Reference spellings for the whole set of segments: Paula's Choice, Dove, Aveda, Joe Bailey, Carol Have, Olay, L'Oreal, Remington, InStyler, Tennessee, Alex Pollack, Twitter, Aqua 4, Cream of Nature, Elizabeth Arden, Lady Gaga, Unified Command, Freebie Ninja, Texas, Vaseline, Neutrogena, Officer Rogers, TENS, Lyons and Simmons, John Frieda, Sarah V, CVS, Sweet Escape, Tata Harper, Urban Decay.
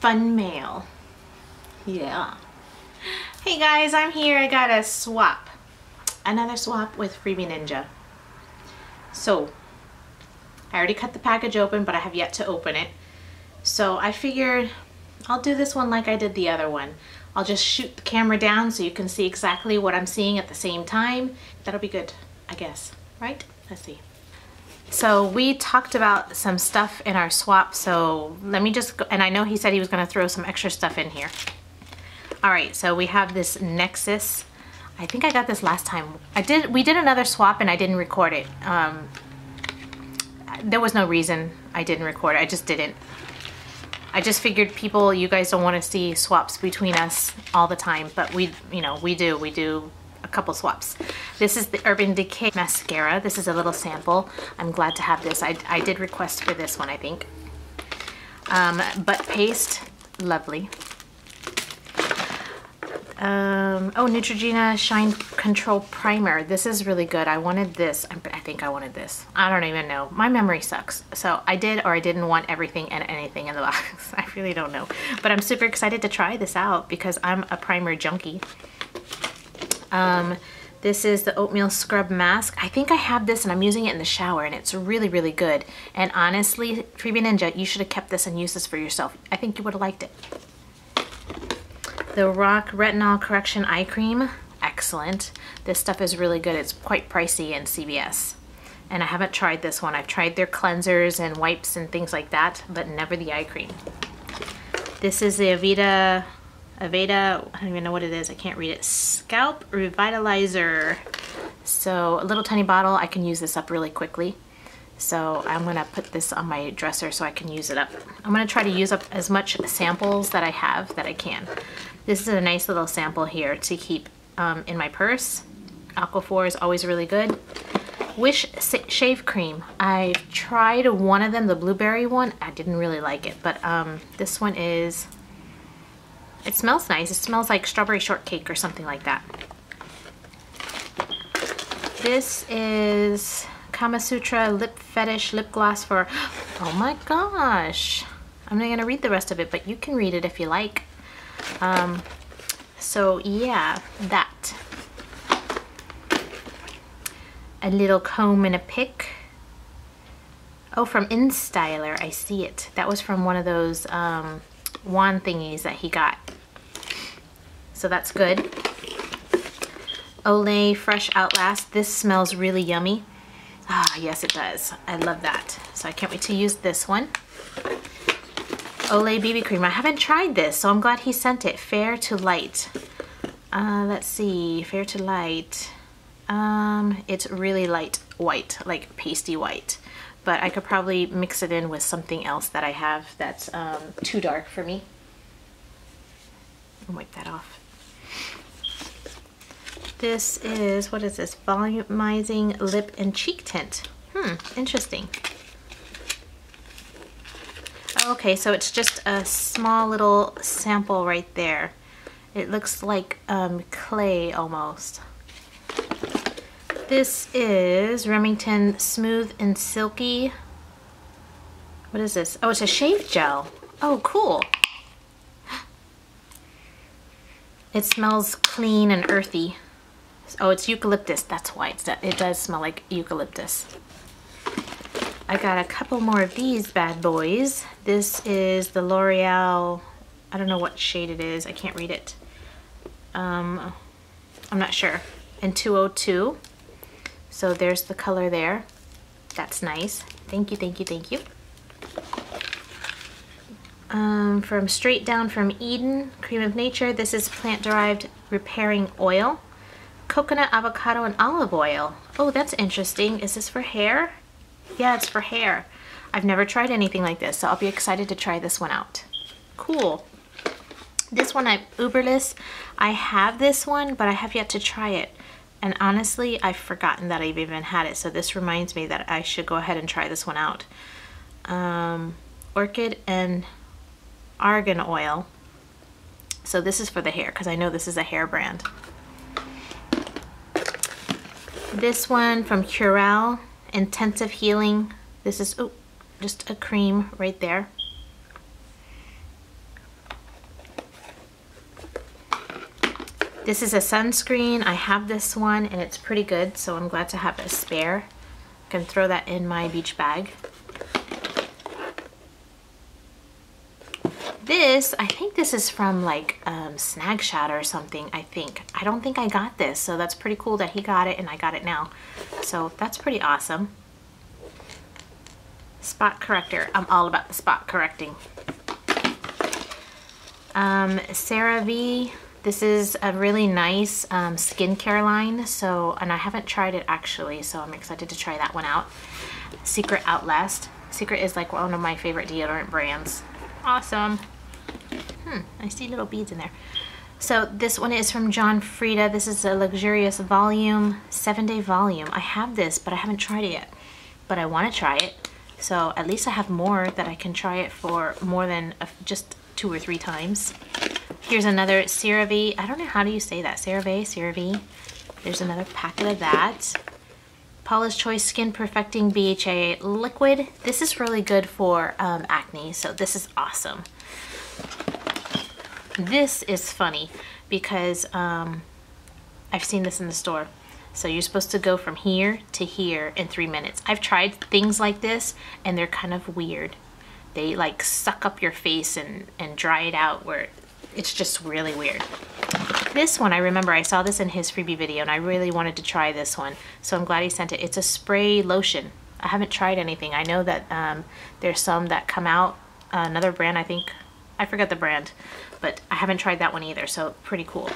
fun mail. Yeah. Hey guys, I'm here. I got a swap. Another swap with Freebie Ninja. So, I already cut the package open, but I have yet to open it. So I figured I'll do this one like I did the other one. I'll just shoot the camera down so you can see exactly what I'm seeing at the same time. That'll be good, I guess, right? Let's see. So we talked about some stuff in our swap, so let me just go, and I know he said he was gonna throw some extra stuff in here. All right, so we have this Nexus. I think I got this last time. We did another swap and I didn't record it. There was no reason I didn't record it, I just didn't. I just figured people, you guys don't want to see swaps between us all the time, but we, you know, we do a couple swaps. This is the Urban Decay mascara. This is a little sample. I'm glad to have this. I did request for this one, I think. Butt paste, lovely. Oh, Neutrogena Shine Control Primer. This is really good. I wanted this. I think I wanted this. I don't even know. My memory sucks. So I did or I didn't want everything and anything in the box. I really don't know. But I'm super excited to try this out because I'm a primer junkie. This is the Oatmeal Scrub Mask. I think I have this and I'm using it in the shower and it's really, really good. And honestly, Freebie Ninja, you should have kept this and used this for yourself. I think you would have liked it. The Rock Retinol Correction Eye Cream, excellent. This stuff is really good. It's quite pricey in CVS. And I haven't tried this one. I've tried their cleansers and wipes and things like that, but never the eye cream. This is the Aveda, I don't even know what it is. I can't read it. Scalp Revitalizer. So a little tiny bottle. I can use this up really quickly. So I'm gonna put this on my dresser so I can use it up. I'm gonna try to use up as much samples that I have that I can. This is a nice little sample here to keep in my purse. Aqua 4 is always really good. Wish Shave Cream. I tried one of them, the blueberry one. I didn't really like it, but this one is, it smells nice. It smells like strawberry shortcake or something like that. This is Kama Sutra Lip Fetish Lip Gloss for, oh my gosh. I'm not gonna read the rest of it, but you can read it if you like. So yeah, that. A little comb and a pick. Oh, from InStyler, I see it. That was from one of those wand thingies that he got. So that's good. Olay Fresh Outlast. This smells really yummy. Ah, yes it does. I love that. So I can't wait to use this one. Olay BB cream. I haven't tried this, so I'm glad he sent it. Fair to Light. Let's see. Fair to Light. It's really light white, like pasty white. But I could probably mix it in with something else that I have that's too dark for me. I'll wipe that off. This is, what is this? Volumizing Lip and Cheek Tint. Interesting. Okay, so it's just a small little sample right there. It looks like clay almost. This is Remington Smooth and Silky. What is this? Oh, it's a shave gel. Oh, cool. It smells clean and earthy. Oh, it's eucalyptus. That's why it does smell like eucalyptus. I got a couple more of these bad boys. This is the L'Oreal. I don't know what shade it is. I can't read it. I'm not sure. And 202. So there's the color there. That's nice. Thank you, thank you, thank you. From Straight Down from Eden, Cream of Nature. This is plant-derived repairing oil. Coconut, avocado, and olive oil. Oh, that's interesting. Is this for hair? Yeah, it's for hair. I've never tried anything like this, so I'll be excited to try this one out. Cool. This one I'm uberless. I have this one, but I have yet to try it. And honestly, I've forgotten that I've even had it, so this reminds me that I should go ahead and try this one out. Orchid and Argan oil. So this is for the hair, because I know this is a hair brand. This one from Curel, Intensive Healing. This is just a cream right there. This is a sunscreen. I have this one and it's pretty good, so I'm glad to have a spare. I can throw that in my beach bag. This, I think this is from like Snag Shot or something, I think. I don't think I got this, so that's pretty cool that he got it and I got it now. So that's pretty awesome. Spot corrector. I'm all about the spot correcting. Sarah V. This is a really nice skincare line, so, and I haven't tried it actually, so I'm excited to try that one out. Secret Outlast. Secret is like one of my favorite deodorant brands. Awesome. I see little beads in there. So this one is from John Frieda. This is a luxurious volume, 7-day volume. I have this, but I haven't tried it yet. But I want to try it. So at least I have more that I can try it for more than just 2 or 3 times. Here's another CeraVe. I don't know how do you say that. CeraVe, CeraVe. There's another packet of that. Paula's Choice Skin Perfecting BHA Liquid. This is really good for acne, so this is awesome. This is funny because I've seen this in the store. So you're supposed to go from here to here in 3 minutes. I've tried things like this and they're kind of weird. They like suck up your face and dry it out where it's just really weird. This one, I remember I saw this in his freebie video and I really wanted to try this one. So I'm glad he sent it. It's a spray lotion. I haven't tried anything. I know that there's some that come out. Another brand, I think. I forgot the brand. But I haven't tried that one either. So pretty cool.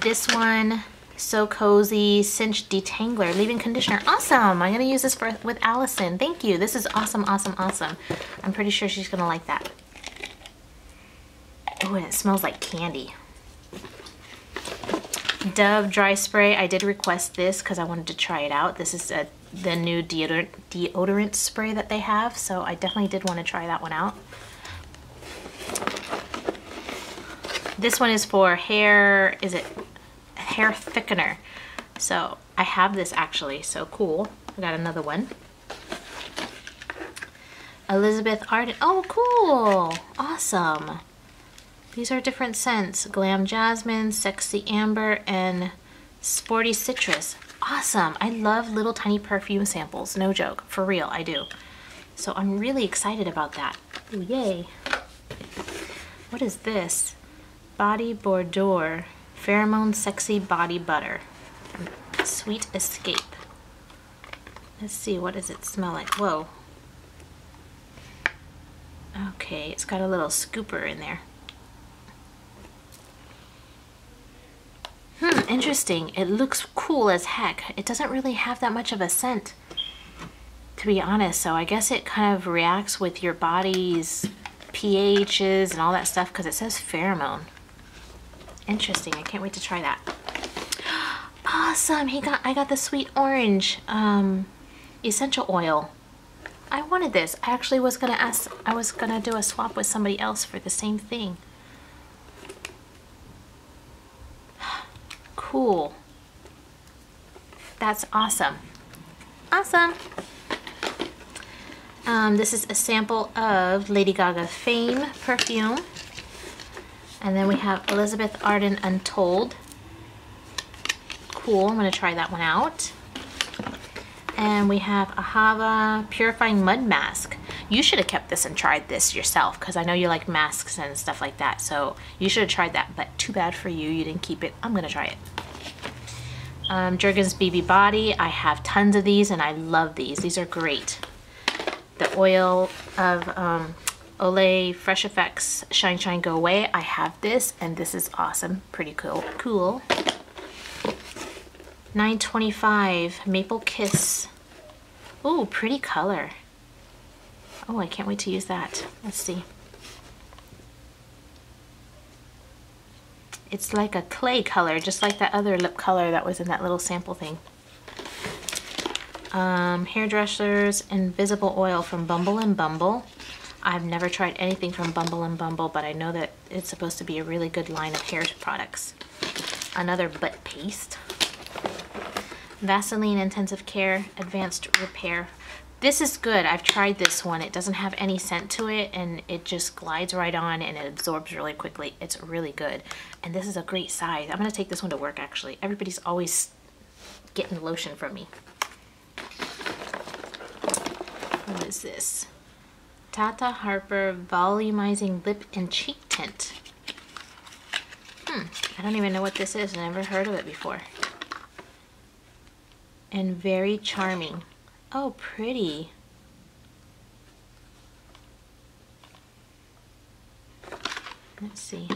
This one, So Cozy Cinch Detangler Leave-In Conditioner. Awesome. I'm going to use this with Allison. Thank you. This is awesome, awesome, awesome. I'm pretty sure she's going to like that. Oh, and it smells like candy. Dove Dry Spray. I did request this because I wanted to try it out. This is the new deodorant spray that they have, so I definitely did want to try that one out. This one is for hair, is it hair thickener? So I have this actually, so cool. I got another one. Elizabeth Arden. Oh, cool. Awesome. These are different scents. Glam Jasmine, Sexy Amber, and Sporty Citrus. Awesome. I love little tiny perfume samples. No joke. For real, I do. So I'm really excited about that. Ooh, yay. What is this? Body Bordeaux. Pheromone Sexy Body Butter. Sweet Escape. Let's see. What does it smell like? Whoa. Okay. It's got a little scooper in there. Interesting. It looks cool as heck. It doesn't really have that much of a scent, to be honest, so I guess it kind of reacts with your body's pHs and all that stuff because it says pheromone. Interesting. I can't wait to try that. Awesome. I got the sweet orange essential oil. I wanted this. I actually was gonna ask, I was gonna do a swap with somebody else for the same thing. Cool. That's awesome. Awesome. This is a sample of Lady Gaga Fame perfume. And then we have Elizabeth Arden Untold. Cool. I'm going to try that one out. And we have Ahava Purifying Mud Mask. You should have kept this and tried this yourself because I know you like masks and stuff like that. So you should have tried that, but too bad for you. You didn't keep it. I'm going to try it. Jergens BB Body. I have tons of these and I love these. These are great. The oil of Olay Fresh Effects Shine Shine Go Away. I have this and this is awesome. Pretty cool. 925 Maple Kiss. Ooh, pretty color. Oh, I can't wait to use that. Let's see. It's like a clay color, just like that other lip color that was in that little sample thing. Hairdresser's Invisible Oil from Bumble and Bumble. I've never tried anything from Bumble and Bumble, but I know that it's supposed to be a really good line of hair products. Another butt paste. Vaseline Intensive Care Advanced Repair. This is good. I've tried this one. It doesn't have any scent to it, and it just glides right on, and it absorbs really quickly. It's really good. And this is a great size. I'm going to take this one to work, actually. Everybody's always getting lotion from me. What is this? Tata Harper Volumizing Lip and Cheek Tint. I don't even know what this is. I never heard of it before. And very charming. Oh, pretty. Let's see.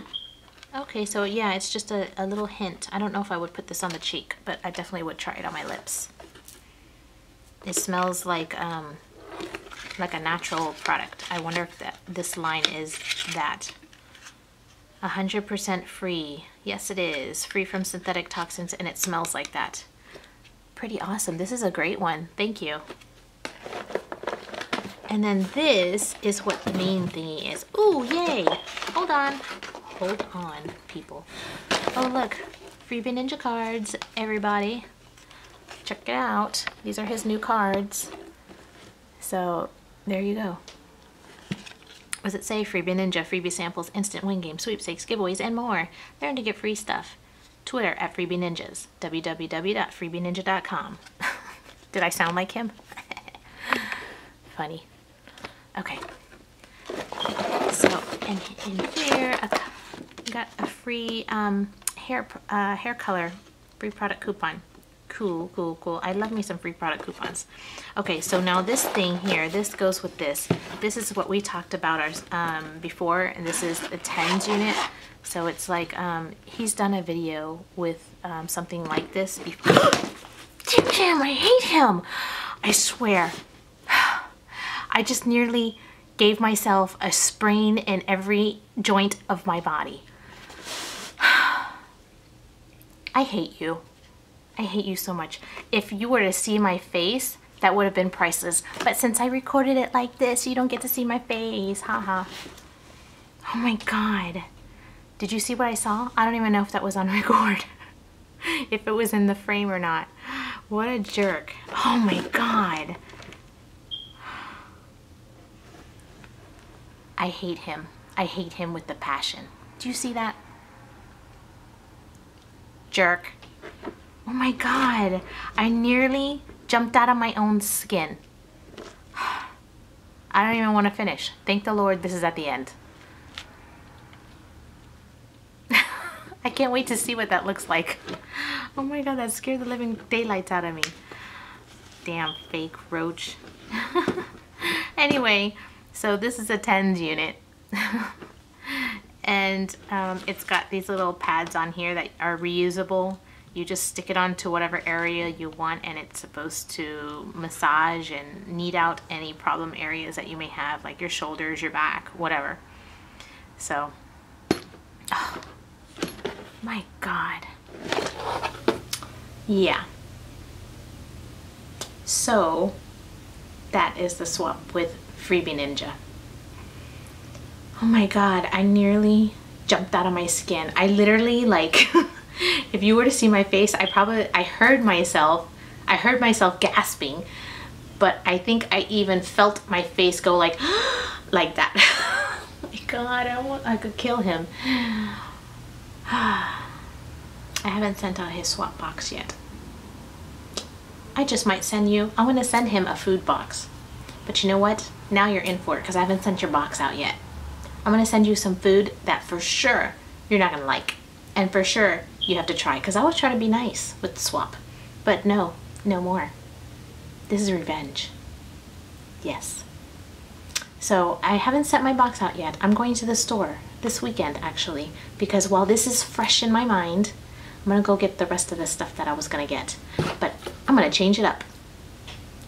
Okay, so yeah, it's just a little hint. I don't know if I would put this on the cheek, but I definitely would try it on my lips. It smells like a natural product. I wonder if this line is that. 100% free. Yes, it is. Free from synthetic toxins, and it smells like that. Pretty awesome. This is a great one. Thank you. And then this is what the main thingy is. Ooh, yay! Hold on. Hold on, people. Oh, look. Freebie Ninja cards, everybody. Check it out. These are his new cards. So, there you go. What does it say? Freebie Ninja, freebie samples, instant win game, sweepstakes, giveaways, and more. Learn to get free stuff. Twitter at Freebie Ninjas, www.freebieninja.com. Did I sound like him? Funny. Okay. So, and in here, I got a free hair color, free product coupon. Cool, cool, cool. I love me some free product coupons. Okay, so now this thing here, this goes with this. This is what we talked about before, and this is the TENS unit. So it's like, he's done a video with something like this before. Tim Jam, I hate him! I swear. I just nearly gave myself a sprain in every joint of my body. I hate you. I hate you so much. If you were to see my face, that would have been priceless. But since I recorded it like this, you don't get to see my face, haha. Oh my God. Did you see what I saw? I don't even know if that was on record. If it was in the frame or not. What a jerk. Oh my God. I hate him. I hate him with the passion. Do you see that? Jerk. Oh my God. I nearly jumped out of my own skin. I don't even want to finish. Thank the Lord this is at the end. I can't wait to see what that looks like. Oh my God, that scared the living daylights out of me. Damn fake roach. Anyway, so this is a TENS unit. And it's got these little pads on here that are reusable. You just stick it onto whatever area you want, and it's supposed to massage and knead out any problem areas that you may have, like your shoulders, your back, whatever. So, oh, my God. Yeah. So, that is the swap with Freebie Ninja. Oh my God, I nearly jumped out of my skin. I literally like... If you were to see my face, I heard myself gasping, but I think I even felt my face go like, like that. Oh my God, I could kill him. I haven't sent out his swap box yet. I just might send you, I'm gonna send him a food box. But you know what? Now you're in for it because I haven't sent your box out yet. I'm gonna send you some food that for sure you're not gonna like. And for sure, you have to try, because I always try to be nice with the swap. But no, no more. This is revenge. Yes. So I haven't sent my box out yet. I'm going to the store this weekend, actually, because while this is fresh in my mind, I'm going to go get the rest of the stuff that I was going to get. But I'm going to change it up.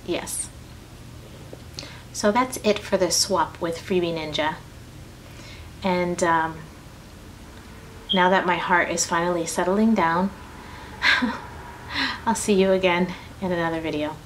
Yes. So that's it for the swap with Freebie Ninja. And now that my heart is finally settling down, I'll see you again in another video.